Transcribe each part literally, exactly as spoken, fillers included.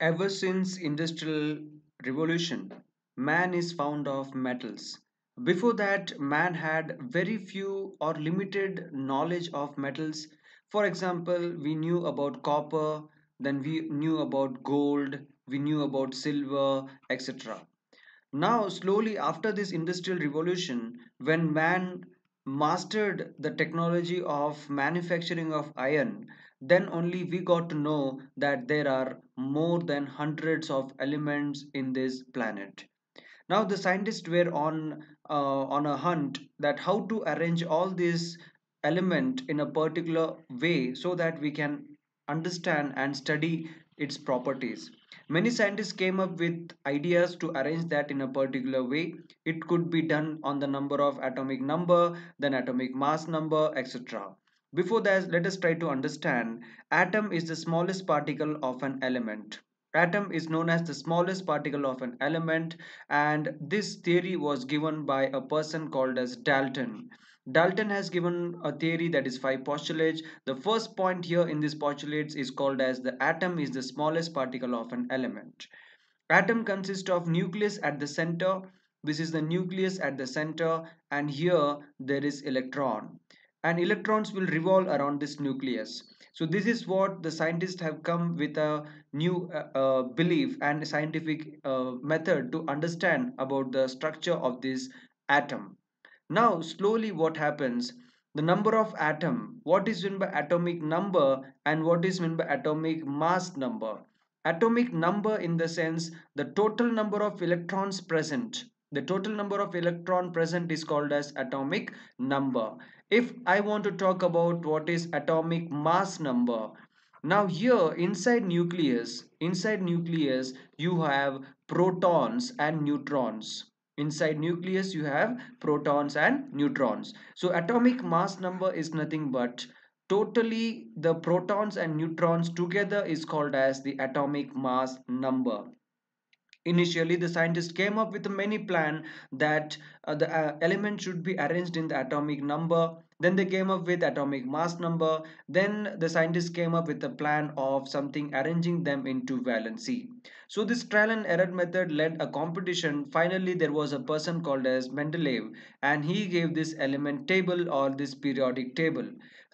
Ever since Industrial Revolution, man is fond of metals. Before that, man had very few or limited knowledge of metals. For example, we knew about copper, then we knew about gold, we knew about silver, et cetera. Now, slowly after this Industrial Revolution, when man mastered the technology of manufacturing of iron, then only we got to know that there are more than hundreds of elements in this planet. Now the scientists were on uh, on a hunt that how to arrange all these elements in a particular way so that we can understand and study its properties. Many scientists came up with ideas to arrange that in a particular way. It could be done on the number of atomic number, then atomic mass number, et cetera. Before that, let us try to understand. Atom is the smallest particle of an element. Atom is known as the smallest particle of an element, and this theory was given by a person called as Dalton. Dalton has given a theory that is five postulates. The first point here in these postulates is called as the atom is the smallest particle of an element. Atom consists of nucleus at the center. This is the nucleus at the center, and here there is electron. And electrons will revolve around this nucleus. So this is what the scientists have come with a new uh, uh, belief and scientific uh, method to understand about the structure of this atom. Now slowly what happens, the number of atom, what is meant by atomic number and what is meant by atomic mass number. Atomic number in the sense the total number of electrons present. The total number of electron present is called as atomic number. If I want to talk about what is atomic mass number, now here inside nucleus, inside nucleus you have protons and neutrons. Inside nucleus you have protons and neutrons. So atomic mass number is nothing but totally the protons and neutrons together is called as the atomic mass number. Initially, the scientists came up with many plans that uh, the uh, element should be arranged in the atomic number. Then they came up with atomic mass number. Then the scientists came up with a plan of something arranging them into valency. So this trial and error method led a competition. Finally, there was a person called as Mendeleev, and he gave this element table or this periodic table.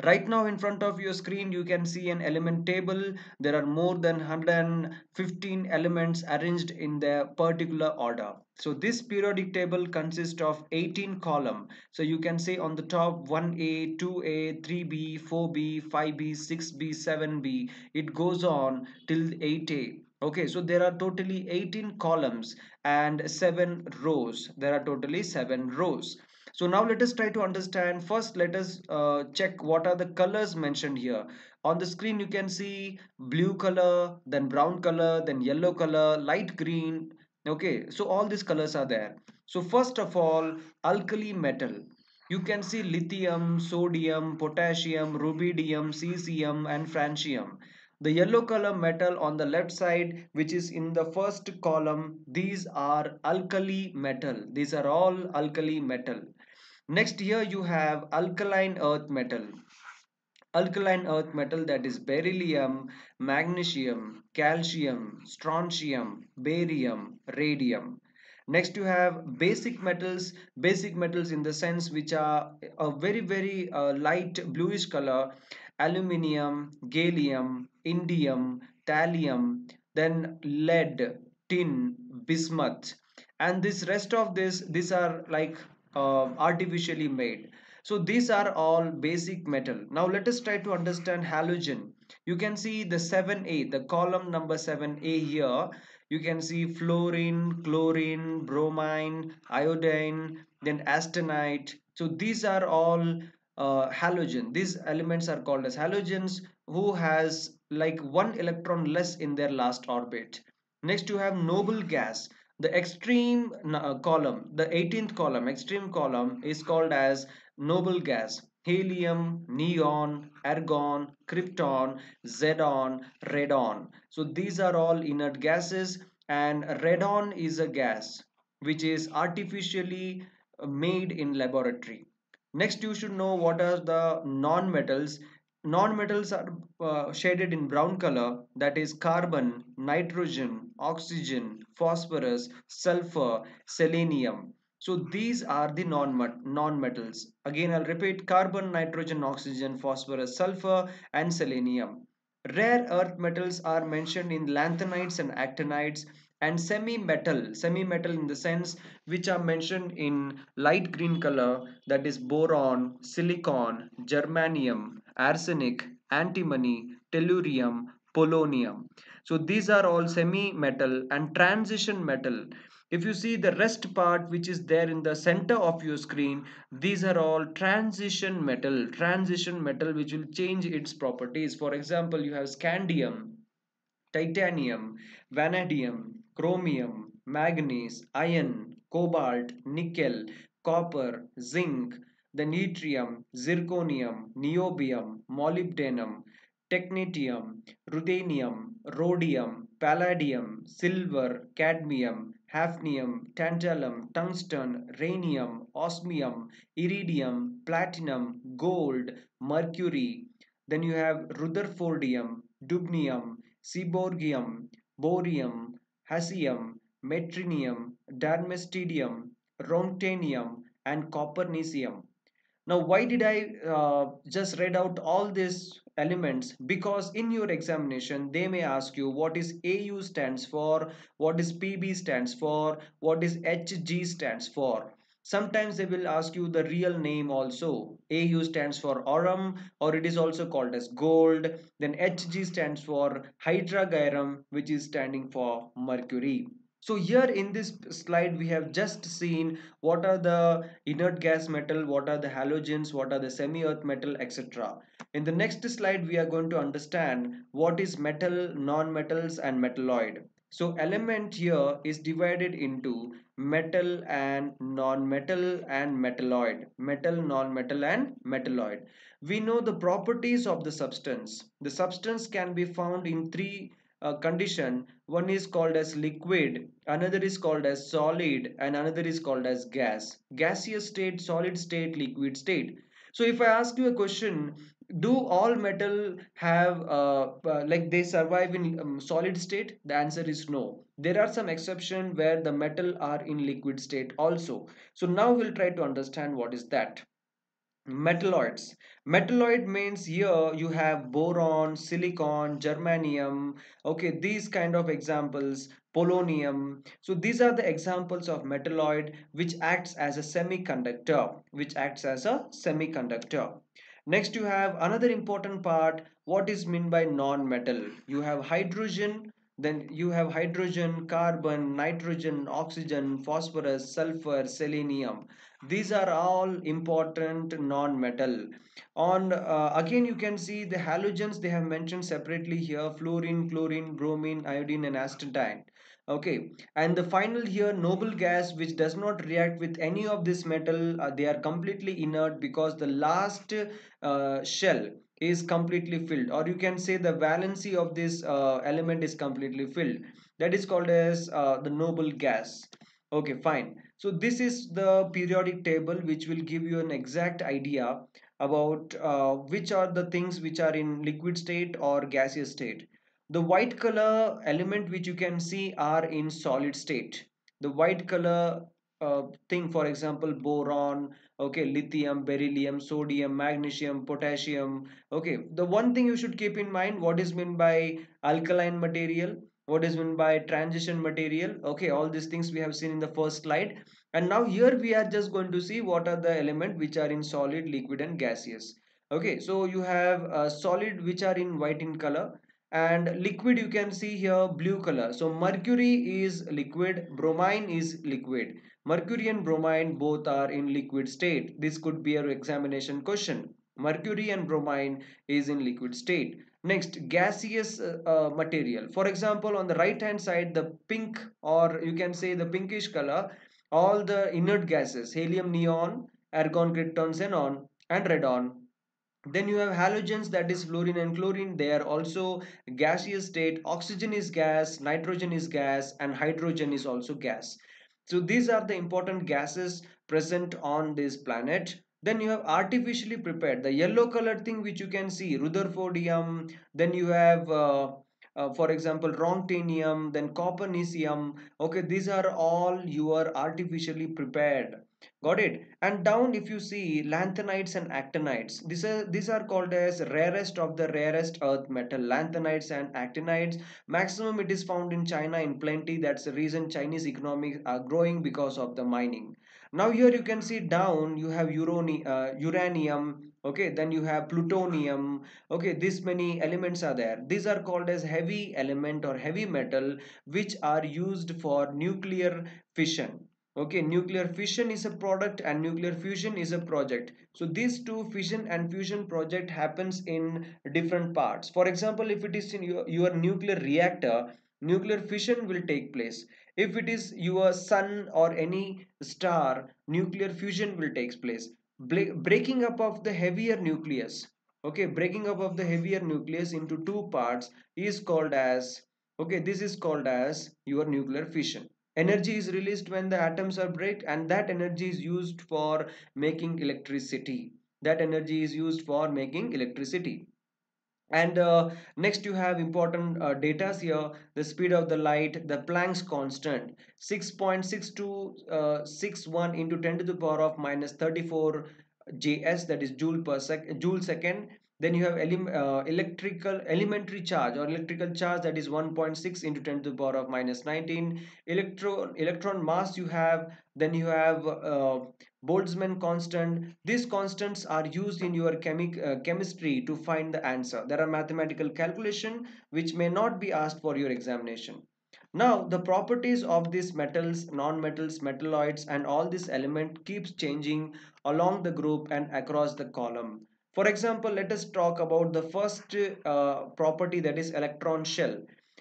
Right now in front of your screen you can see an element table. There are more than one hundred fifteen elements arranged in their particular order. So this periodic table consists of eighteen columns. So you can see on the top one A, two A, three B, four B, five B, six B, seven B. It goes on till eight A. Okay, so there are totally eighteen columns and seven rows. There are totally seven rows. So now let us try to understand. First, let us uh, check what are the colors mentioned here. On the screen, you can see blue color, then brown color, then yellow color, light green. Okay, so all these colors are there. So first of all, alkali metal. You can see lithium, sodium, potassium, rubidium, cesium, and francium. The yellow color metal on the left side, which is in the first column, these are alkali metal. These are all alkali metal. Next here you have alkaline earth metal. Alkaline earth metal, that is beryllium, magnesium, calcium, strontium, barium, radium. Next you have basic metals. Basic metals in the sense which are a very very uh, light bluish color. Aluminium, gallium, indium, thallium, then lead, tin, bismuth, and this rest of this, these are like uh, artificially made. So these are all basic metal. Now let us try to understand halogen. You can see the seven A, the column number seven A here. You can see fluorine, chlorine, bromine, iodine, then austenite. So these are all uh, halogen. These elements are called as halogens who has like one electron less in their last orbit. Next you have noble gas. The extreme uh, column, the eighteenth column, extreme column is called as noble gas. Helium, neon, argon, krypton, xenon, radon. So these are all inert gases, and radon is a gas which is artificially made in laboratory. Next you should know what are the non-metals. Non-metals are uh, shaded in brown color, that is carbon, nitrogen, oxygen, phosphorus, sulfur, selenium. So these are the non-metals. Again, I'll repeat: carbon, nitrogen, oxygen, phosphorus, sulfur and selenium. Rare earth metals are mentioned in lanthanides and actinides, and semi-metal, semi-metal in the sense which are mentioned in light green color, that is boron, silicon, germanium, arsenic, antimony, tellurium, polonium. So these are all semi-metal. And transition metal, if you see the rest part which is there in the center of your screen, these are all transition metal, transition metal which will change its properties. For example, you have scandium, titanium, vanadium, chromium, manganese, iron, cobalt, nickel, copper, zinc, then yttrium, zirconium, niobium, molybdenum, technetium, ruthenium, rhodium, palladium, silver, cadmium, hafnium, tantalum, tungsten, rhenium, osmium, iridium, platinum, gold, mercury. Then you have rutherfordium, dubnium, seaborgium, borium, hasium, metrinium, darmstadtium, rontanium and copernicium. Now, why did I uh, just read out all these elements? Because in your examination, they may ask you what is A U stands for, what is P B stands for, what is H G stands for. Sometimes they will ask you the real name also. A U stands for aurum, or it is also called as gold. Then H G stands for hydrargyrum, which is standing for mercury. So here in this slide we have just seen what are the inert gas metal, what are the halogens, what are the semi-earth metal, et cetera. In the next slide we are going to understand what is metal, non-metals and metalloid. So element here is divided into metal and non-metal and metalloid. Metal, non-metal and metalloid. We know the properties of the substance. The substance can be found in three Uh, condition. One is called as liquid, another is called as solid and another is called as gas. Gaseous state, solid state, liquid state. So if I ask you a question, do all metal have uh, uh, like they survive in um, solid state? The answer is no. There are some exceptions where the metal are in liquid state also. So now we'll try to understand what is that. Metalloids. Metalloid means here you have boron, silicon, germanium, okay, these kind of examples, polonium. So these are the examples of metalloid which acts as a semiconductor, which acts as a semiconductor. Next you have another important part, what is meant by non-metal. You have hydrogen, then you have hydrogen, carbon, nitrogen, oxygen, phosphorus, sulfur, selenium. These are all important non-metal. On uh, again you can see the halogens, they have mentioned separately here: fluorine, chlorine, bromine, iodine and astatine. Okay, and the final here, noble gas, which does not react with any of this metal. Uh, they are completely inert because the last uh, shell is completely filled, or you can say the valency of this uh, element is completely filled. That is called as uh, the noble gas. Okay, fine. So this is the periodic table which will give you an exact idea about uh, which are the things which are in liquid state or gaseous state. The white color element which you can see are in solid state. The white color uh, thing, for example, boron, okay, lithium, beryllium, sodium, magnesium, potassium. Okay, the one thing you should keep in mind, what is meant by alkaline material, what is meant by transition material. Okay, all these things we have seen in the first slide, and now here we are just going to see what are the elements which are in solid, liquid and gaseous. Okay, so you have uh, solid which are in white in color, and liquid you can see here blue color. So mercury is liquid, bromine is liquid. Mercury and bromine both are in liquid state. This could be an examination question. Mercury and bromine is in liquid state. Next, gaseous uh, uh, material. For example, on the right hand side, the pink, or you can say the pinkish color, all the inert gases: helium, neon, argon, krypton, xenon and radon. Then you have halogens, that is fluorine and chlorine. They are also gaseous state. Oxygen is gas, nitrogen is gas and hydrogen is also gas. So these are the important gases present on this planet. Then you have artificially prepared, the yellow colored thing which you can see, rutherfordium. Then you have uh, uh, for example rontanium, then copernicium. Okay, these are all you are artificially prepared. Got it? And down if you see, lanthanides and actinides, these are these are called as rarest of the rarest earth metal, lanthanides and actinides. Maximum it is found in China in plenty. That's the reason Chinese economies are growing, because of the mining. Now here you can see down you have uranium, okay, then you have plutonium. Okay, this many elements are there. These are called as heavy element or heavy metal, which are used for nuclear fission. Okay, nuclear fission is a product and nuclear fusion is a project. So these two fission and fusion project happens in different parts. For example, if it is in your, your nuclear reactor, nuclear fission will take place. If it is your sun or any star, nuclear fusion will take place. Bre- breaking up of the heavier nucleus, okay, breaking up of the heavier nucleus into two parts is called as, okay, this is called as your nuclear fission. Energy is released when the atoms are break, and that energy is used for making electricity. That energy is used for making electricity. And uh, next you have important uh, data here. The speed of the light, the Planck's constant, six point six two six one uh, into ten to the power of minus thirty-four J S, that is joule per sec, joule second. Then you have ele uh, electrical elementary charge or electrical charge, that is one point six into ten to the power of minus nineteen. Electron electron mass you have. Then you have uh, Boltzmann constant. These constants are used in your chemi uh, chemistry to find the answer. There are mathematical calculation which may not be asked for your examination. Now the properties of these metals, non-metals, metalloids and all this element keeps changing along the group and across the column. For example, let us talk about the first uh, property, that is electron shell.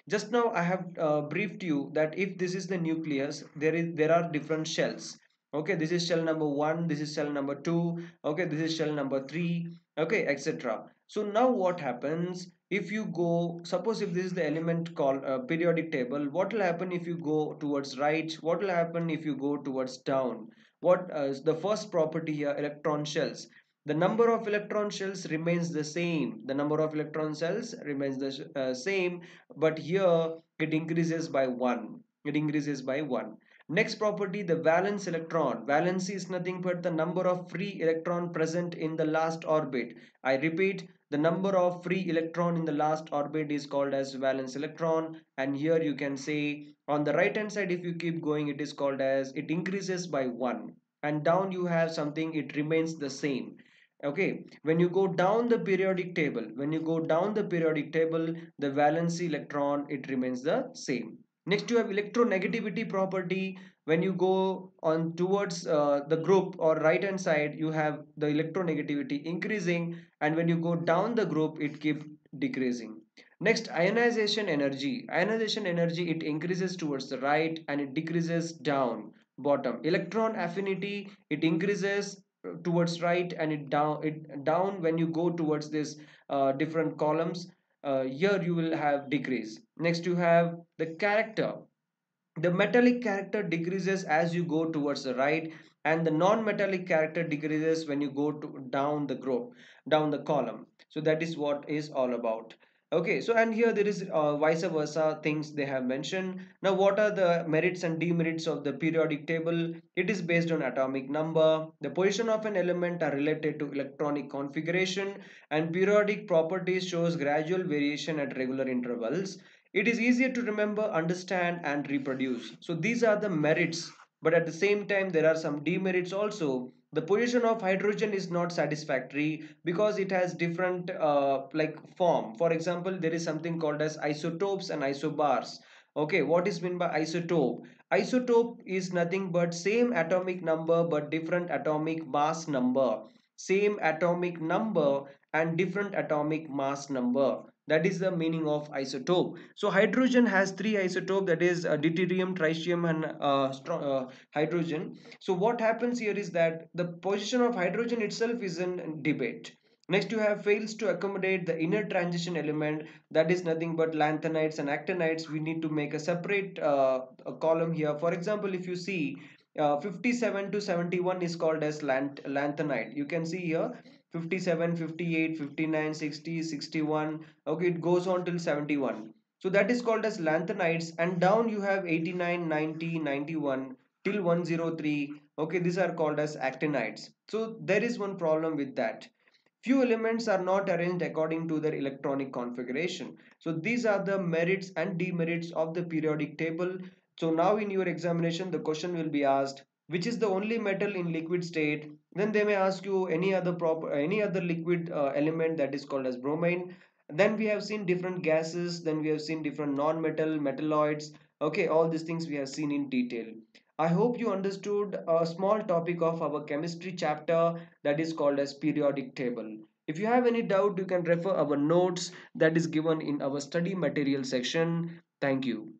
Just now I have uh, briefed you that if this is the nucleus, there is there are different shells. Okay, this is shell number one, this is shell number two, okay, this is shell number three, okay, et cetera. So now what happens if you go, suppose if this is the element called uh, periodic table, what will happen if you go towards right, what will happen if you go towards down? What uh, is the first property here, electron shells. The number of electron shells remains the same. The number of electron cells remains the uh, same, but here it increases by one. It increases by one. Next property, the valence electron. Valency is nothing but the number of free electron present in the last orbit. I repeat, the number of free electron in the last orbit is called as valence electron. And here you can say on the right hand side, if you keep going, it is called as, it increases by one. And down you have something, it remains the same. Okay, when you go down the periodic table, when you go down the periodic table, the valency electron, it remains the same. Next you have electronegativity property. When you go on towards uh, the group or right hand side, you have the electronegativity increasing, and when you go down the group, it keeps decreasing. Next, ionization energy. Ionization energy, it increases towards the right and it decreases down bottom. Electron affinity, it increases towards right and it down it down when you go towards this uh, different columns. Uh, here you will have decrease. Next you have the character. The metallic character decreases as you go towards the right, and the non-metallic character decreases when you go to down the group, down the column. So that is what is all about. Okay, so and here there is uh, vice versa things they have mentioned. Now what are the merits and demerits of the periodic table? It is based on atomic number. The position of an element are related to electronic configuration, and periodic properties shows gradual variation at regular intervals. It is easier to remember, understand and reproduce. So these are the merits, but at the same time there are some demerits also. The position of hydrogen is not satisfactory because it has different uh, like form. For example, there is something called as isotopes and isobars. Okay, what is meant by isotope? Isotope is nothing but same atomic number but different atomic mass number. Same atomic number and different atomic mass number. That is the meaning of isotope. So hydrogen has three isotopes, that is uh, deuterium, tritium and uh, uh, hydrogen. So what happens here is that the position of hydrogen itself is in debate. Next you have fails to accommodate the inner transition element, that is nothing but lanthanides and actinides. We need to make a separate uh, a column here. For example, if you see uh, fifty-seven to seventy-one is called as lanth- lanthanide. You can see here fifty-seven, fifty-eight, fifty-nine, sixty, sixty-one, okay, it goes on till seventy-one. So that is called as lanthanides, and down you have eighty-nine, ninety, ninety-one till one oh three, okay, these are called as actinides. So there is one problem with that. Few elements are not arranged according to their electronic configuration. So these are the merits and demerits of the periodic table. So now in your examination the question will be asked, which is the only metal in liquid state. Then they may ask you any other proper any other liquid uh, element, that is called as bromine. Then we have seen different gases, then we have seen different non-metal, metalloids, okay, all these things we have seen in detail. I hope you understood a small topic of our chemistry chapter, that is called as periodic table. If you have any doubt, you can refer our notes that is given in our study material section. Thank you.